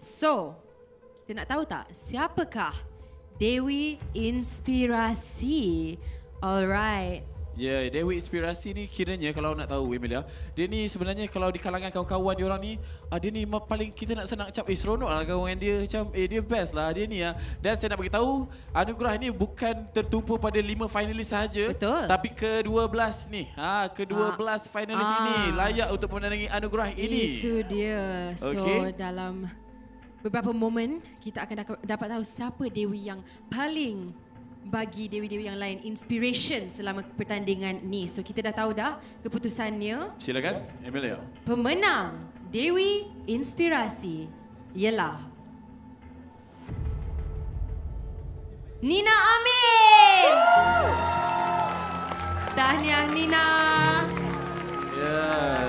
So, kita nak tahu tak siapakah Dewi Inspirasi? Alright. Ya, yeah, Dewi Inspirasi ni kiranya kalau nak tahu Emilia, dia ni sebenarnya kalau di kalangan kawan-kawan dia orang ni, dia ni paling kita nak senang cap seronoklah kawan dia macam dia best lah dia ni ah. Dan saya nak bagi tahu anugerah ni bukan tertumpu pada 5 finalis sahaja, betul, tapi ke-12 ni. Ke-12 finalis ini layak untuk memenangi anugerah ini. Itu dia. So okay, dalam beberapa momen kita akan dapat tahu siapa Dewi yang paling bagi Dewi-Dewi yang lain inspiration selama pertandingan ni. So kita dah tahu dah keputusannya. Silakan Emilia. Pemenang Dewi Inspirasi ialah Nina Amin. Tahniah Nina. Ya, yeah,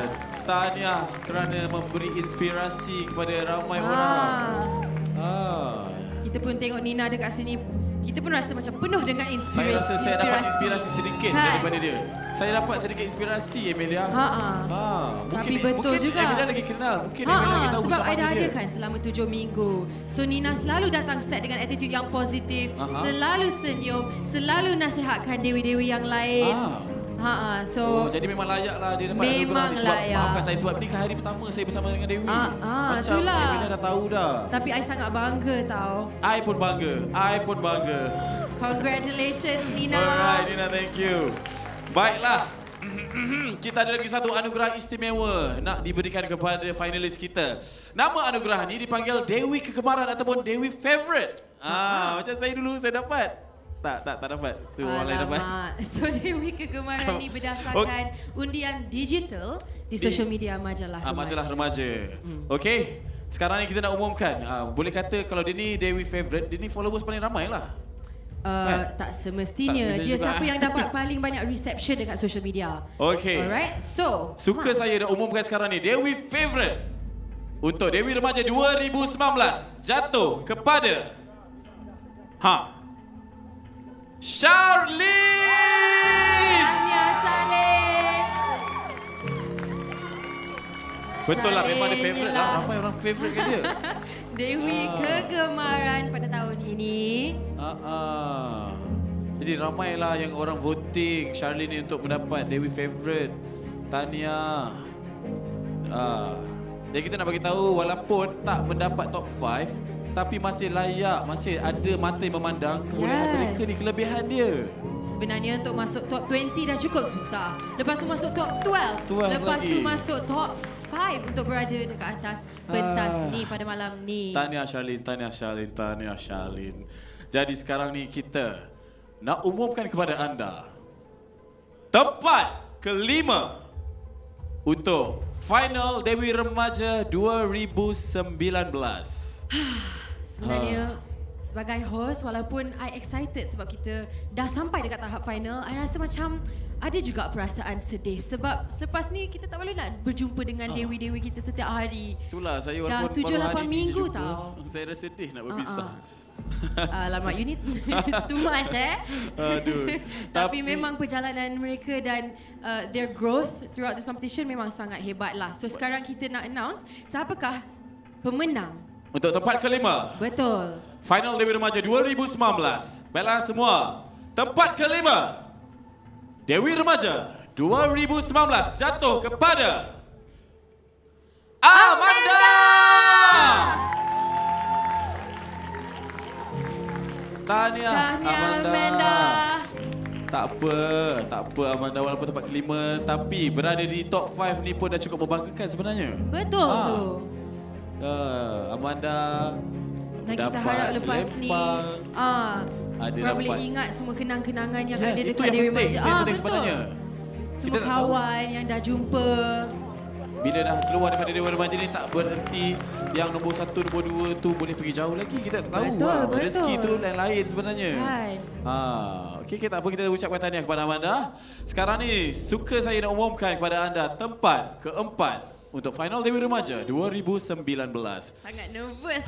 tahniah kerana memberi inspirasi kepada ramai orang. Kita pun tengok Nina dekat sini, kita pun rasa macam penuh dengan inspirasi. Saya rasa saya dapat inspirasi sedikit daripada dia. Saya dapat sedikit inspirasi Emilia. Tapi betul mungkin juga Emilia lagi kenal. Mungkin Emilia lagi tahu sebab macam mana dia kan selama 7 minggu. So Nina selalu datang set dengan attitude yang positif, selalu senyum, selalu nasihatkan Dewi-Dewi yang lain. So jadi memang layaklah dia dapat anugerah sebab maafkan saya sebab ni ke hari pertama saya bersama dengan Dewi. Macam Emilia dah tahu dah. Tapi I sangat bangga tau. I pun bangga. Congratulations Nina. Alright Nina, thank you. Baiklah. Kita ada lagi satu anugerah istimewa nak diberikan kepada finalis kita. Nama anugerah ni dipanggil Dewi Kegemaran ataupun Dewi Favorite. Macam saya dulu saya dapat. Tak dapat. Tu orang lain dapat. So Dewi Kegemaran ni berdasarkan undian digital di social media majalah remaja. Okey, sekarang ni kita nak umumkan. Boleh kata kalau dia ni Dewi Favorite, dia ni followers paling ramai lah. Tak semestinya. Dia siapa yang dapat paling banyak reception dekat social media. Okey. Alright. So, suka saya dah umumkan sekarang ni Dewi Favorite untuk Dewi Remaja 2019 jatuh kepada Sharlene. Tahniah Sharlene. Betul lah, memang dia favourite lah. Ramai orang favourite kan dia. Dewi Kegemaran pada tahun ini. Jadi ramailah yang orang voting Sharlene ni untuk mendapat Dewi Favourite. Tahniah. Jadi kita nak bagi tahu walaupun tak mendapat top 5, tapi masih layak, masih ada mata yang memandang kemudian mereka ni kelebihan dia. Sebenarnya untuk masuk top 20 dah cukup susah. Lepas tu masuk top 12 lepas tu masuk top 5 untuk berada dekat atas pentas ni pada malam ni. Tahniah Sharlene, tahniah Sharlene, tahniah Sharlene. Jadi sekarang ni kita nak umumkan kepada anda tempat ke-5 untuk final Dewi Remaja 2019. Sebenarnya sebagai host, walaupun I excited sebab kita dah sampai dekat tahap final, I rasa macam ada juga perasaan sedih sebab selepas ni kita tak boleh nak berjumpa dengan Dewi-Dewi kita setiap hari. Itulah, saya dah 7-8 minggu tau. Saya dah sedih nak berpisah. Alamak, you ni too much Aduh. Tapi memang perjalanan mereka dan their growth throughout this competition memang sangat hebat lah. So sekarang kita nak announce siapakah pemenang untuk tempat ke-5. Betul. Final Dewi Remaja 2019. Baiklah semua. Tempat ke-5. Dewi Remaja 2019 jatuh kepada Amanda. Tahniah Amanda. Tak apa, Amanda walaupun tempat ke-5 tapi berada di top 5 ni pun dah cukup membanggakan sebenarnya. Betul tu. Amanda dan kita harap lepas ni korang boleh ingat semua kenang-kenangan yang ada dekat Dewi Remaja. Betul. Semua kawan yang dah jumpa. Bila dah keluar daripada Dewi Remaja ni tak berhenti yang nombor 1, nombor 2 tu boleh pergi jauh lagi. Kita tak tahu. Betul. Rezeki tu lain-lain sebenarnya. Okey, tak apa, kita ucapkan tahniah kepada Amanda. Sekarang ni suka saya nak umumkan kepada anda tempat ke-4 untuk final Dewi Remaja 2019. Sangat nervous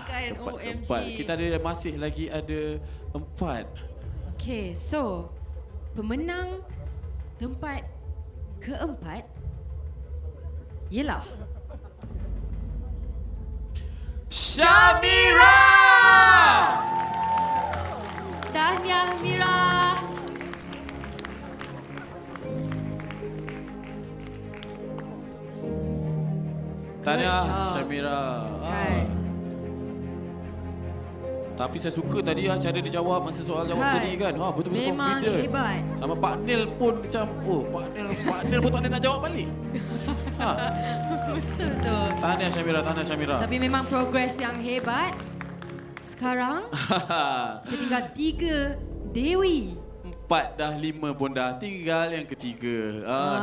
kan, OMG. Kita ada masih lagi ada 4. Okey, so pemenang tempat ke-4 ialah Syamira! Tahniah, Mira. Tahniah, Syamira. Hai. Tapi saya suka tadi cara dia jawab masa soal jawab tadi kan. Ha, betul-betul memang confident. Hebat. Sama Pak Nil pun macam, oh Pak Nil pun tak nak jawab balik. Ha. Betul tu. Tahniah Syamira. Tapi memang progres yang hebat. Sekarang kita tinggal 3 Dewi. 4 dah 5 bonda, tinggal yang ketiga.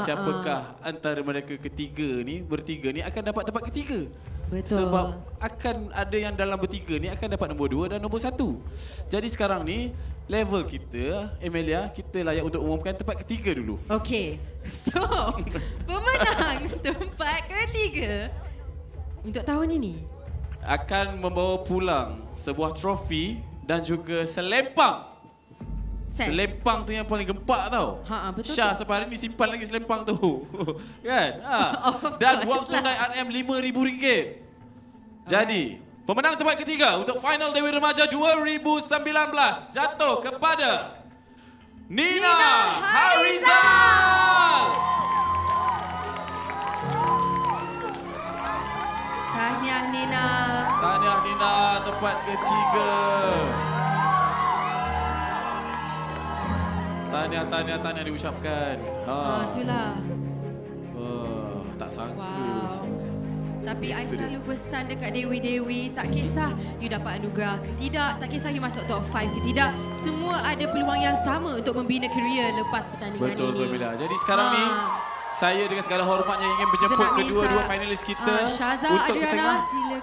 Siapakah antara mereka ketiga ni, bertiga ni akan dapat tempat ketiga? Betul. Sebab akan ada yang dalam bertiga ni akan dapat nombor 2 dan nombor 1. Jadi sekarang ni level kita, Emilia, kita layak untuk umumkan tempat ketiga dulu. Okey. So, pemenang tempat ketiga untuk tahun ini akan membawa pulang sebuah trofi dan juga selempang. Selempang tu yang paling gempak tau. Betul. Syah sampai hari ni simpan lagi selempang tu. Kan? Dan wang tunai RM5,000. Jadi, pemenang tempat ketiga untuk final Dewi Remaja 2019 jatuh kepada Nina Harizah. Tahniah Nina. Tahniah Nina tempat ketiga. Tahniah diucapkan. Itulah. Tak sangka. Wow. Tapi I selalu pesan dekat Dewi, tak kisah you dapat anugerah ke tidak, tak kisah you masuk top 5 ke tidak, semua ada peluang yang sama untuk membina kerjaya lepas pertandingan ini. Betul Mila. Jadi sekarang ni saya dengan segala hormatnya ingin menjemput kedua-dua finalis kita. Shaza, Adriana, sila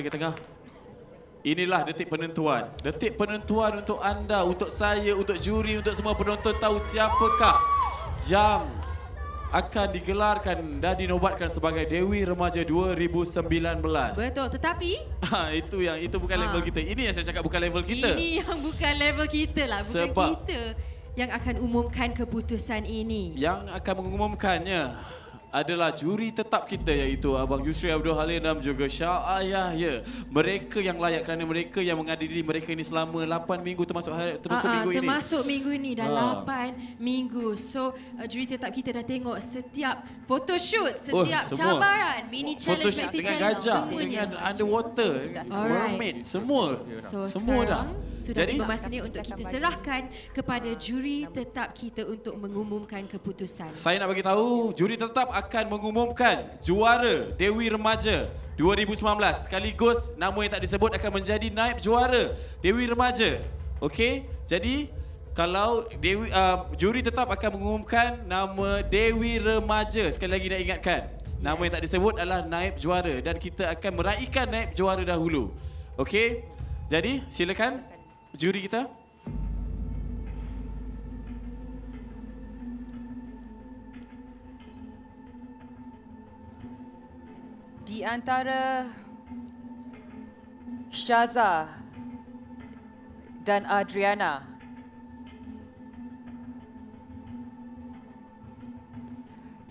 ke tengah. Inilah detik penentuan. Detik penentuan untuk anda, untuk saya, untuk juri, untuk semua penonton tahu siapakah yang akan digelarkan dan dinobatkan sebagai Dewi Remaja 2019. Betul, tetapi itu bukan level kita. Ini yang saya cakap bukan level kita. Ini yang bukan level kita lah, bukan sebab kita yang akan umumkan keputusan ini. Yang akan mengumumkannya adalah juri tetap kita, iaitu Abang Yusri Abdul Halim dan juga Syah Ayah. Mereka yang layak kerana mereka yang mengadili mereka ini selama 8 minggu termasuk minggu ini dah 8 minggu. So juri tetap kita dah tengok setiap photoshoot, setiap cabaran, mini challenge, maxi challenge, semuanya. Dengan underwater, mermaid, semua. So semua dah. Sudah tiba masa ni untuk kita serahkan kepada juri tetap kita untuk mengumumkan keputusan. Saya nak bagi tahu juri tetap akan mengumumkan juara Dewi Remaja 2019. Sekaligus nama yang tak disebut akan menjadi naib juara Dewi Remaja. Okey? Jadi kalau juri tetap akan mengumumkan nama Dewi Remaja. Sekali lagi nak ingatkan, nama yang tak disebut adalah naib juara dan kita akan meraihkan naib juara dahulu. Okey? Jadi silakan juri kita. Di antara Shaza dan Adriana,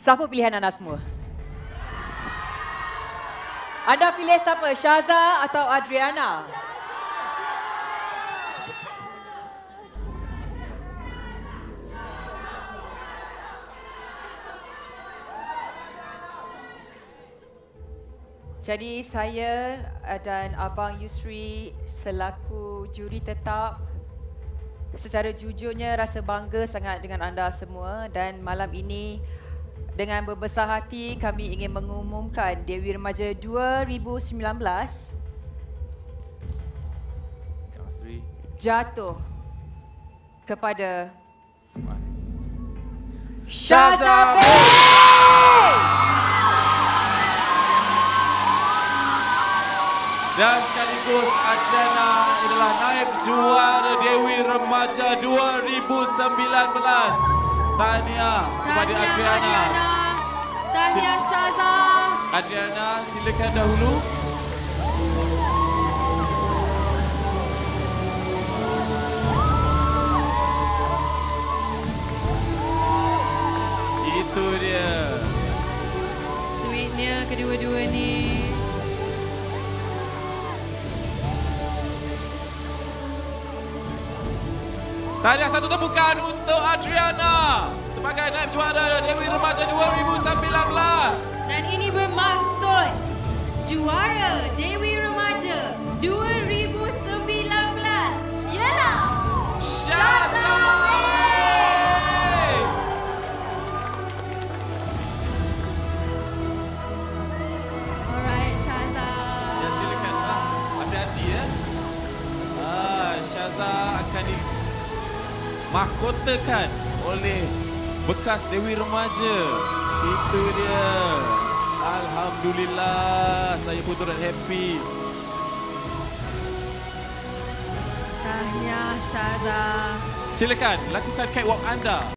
siapa pilihan anda semua? Anda pilih siapa, Shaza atau Adriana? Jadi saya dan Abang Yusri selaku juri tetap secara jujurnya rasa bangga sangat dengan anda semua, dan malam ini dengan berbesar hati kami ingin mengumumkan Dewi Remaja 2019 jatuh kepada Shaza Bae. Dan sekaligus Adriana adalah naib juara Dewi Remaja 2019. Tahniah kepada Adriana. Tahniah Shaza. Adriana, silakan dahulu. Itu dia. Sweetnya kedua-dua ni. Tahniah satu tepukan untuk Adriana sebagai naib juara Dewi Remaja 2019. Dan ini bermaksud juara Dewi Remaja 2019 ialah Shaza Bae. Alright, Shaza. Ya, silakan. Hati-hati ya. Shaza akan dimahkotakan oleh bekas Dewi Remaja. Itu dia. Alhamdulillah, saya pun turut happy. Tahniah Shaza. Silakan lakukan catwalk anda.